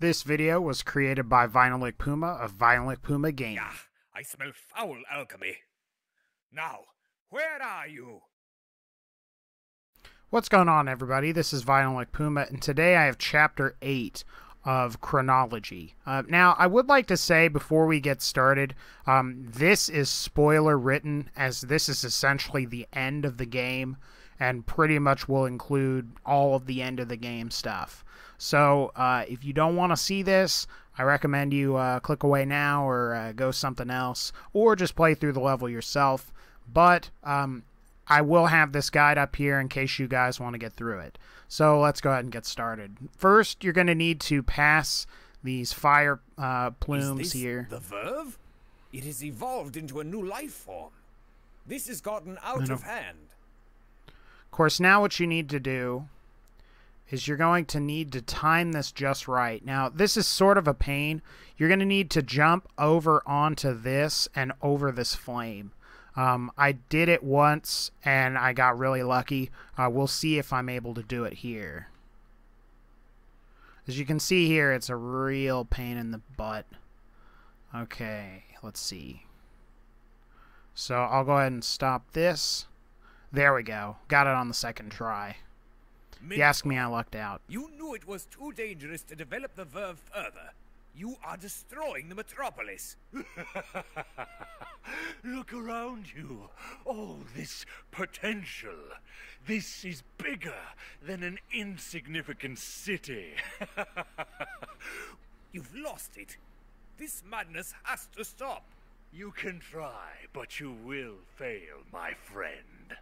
This video was created by Vinylic Puma of Vinylic Puma Games. Ah, I smell foul alchemy. Now, where are you? What's going on, everybody? This is Vinylic Puma, and today I have Chapter 8 of Chronology. Now, I would like to say, before we get started, this is spoiler written, as this is essentially the end of the game, and pretty much will include all of the end of the game stuff. So, if you don't want to see this, I recommend you click away now or go something else, or just play through the level yourself. But I will have this guide up here in case you guys want to get through it. So let's go ahead and get started. First, you're going to need to pass these fire plumes. Is this here? The verve? It has evolved into a new life form. This has gotten out of hand. Of course, now what you need to do is you're going to need to time this just right. Now, this is sort of a pain. You're going to need to jump over onto this and over this flame. I did it once, and I got really lucky. We'll see if I'm able to do it here. As you can see here, it's a real pain in the butt. Okay, let's see. So I'll go ahead and stop this. There we go. Got it on the second try. You ask me, I lucked out. You knew it was too dangerous to develop the verve further. You are destroying the metropolis. Look around you. All this potential. This is bigger than an insignificant city. You've lost it. This madness has to stop. You can try, but you will fail, my friend.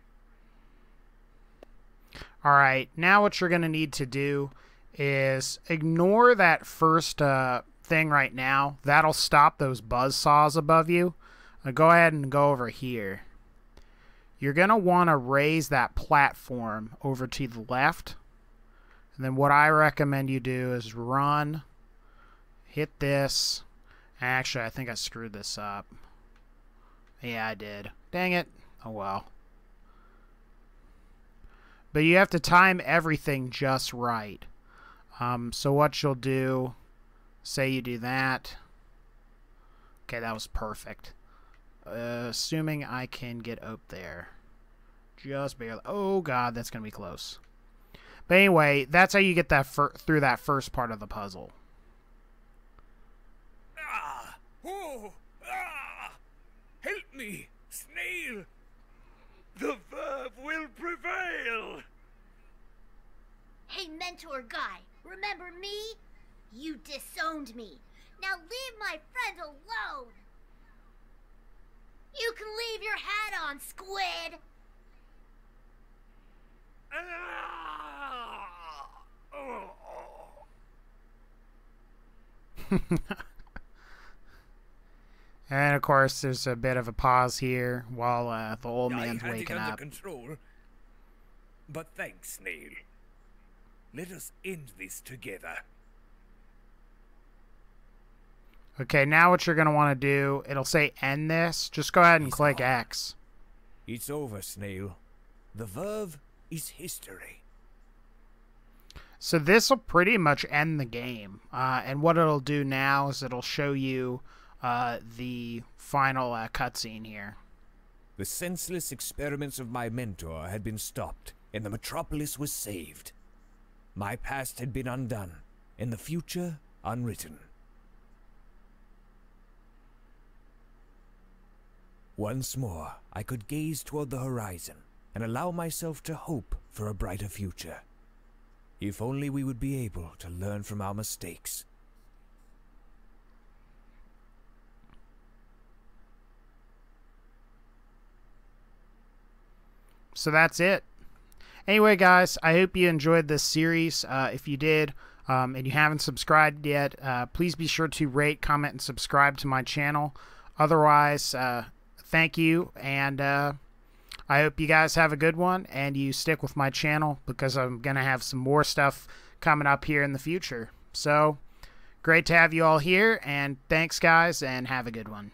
Alright, now what you're going to need to do is ignore that first thing right now. That'll stop those buzzsaws above you. Go ahead and go over here. You're going to want to raise that platform over to the left. And then what I recommend you do is run, hit this. Actually, I think I screwed this up. Yeah, I did. Dang it. Oh, well. But you have to time everything just right. So what you'll do, say you do that. Okay, that was perfect. Assuming I can get up there. Just barely. Oh, God, that's going to be close. But anyway, that's how you get that through that first part of the puzzle. Ah! Oh! Ah! Help me, snail! The verb will prevail! Hey, mentor guy, remember me? You disowned me. Now leave my friend alone! You can leave your hat on, squid! And of course, there's a bit of a pause here while the old man's waking up. Control. But thanks, Snail. Let us end this together. Okay, now what you're going to want to do, it'll say end this. Just go ahead and click X. It's over, Snail. The verve is history. So this will pretty much end the game. And what it'll do now is it'll show you the final cutscene here. The senseless experiments of my mentor had been stopped, and the metropolis was saved. My past had been undone, and the future unwritten. Once more, I could gaze toward the horizon, and allow myself to hope for a brighter future. If only we would be able to learn from our mistakes. So that's it. Anyway, guys, I hope you enjoyed this series. If you did and you haven't subscribed yet, please be sure to rate, comment, and subscribe to my channel. Otherwise, thank you, and I hope you guys have a good one and you stick with my channel because I'm going to have some more stuff coming up here in the future. So, great to have you all here, and thanks, guys, and have a good one.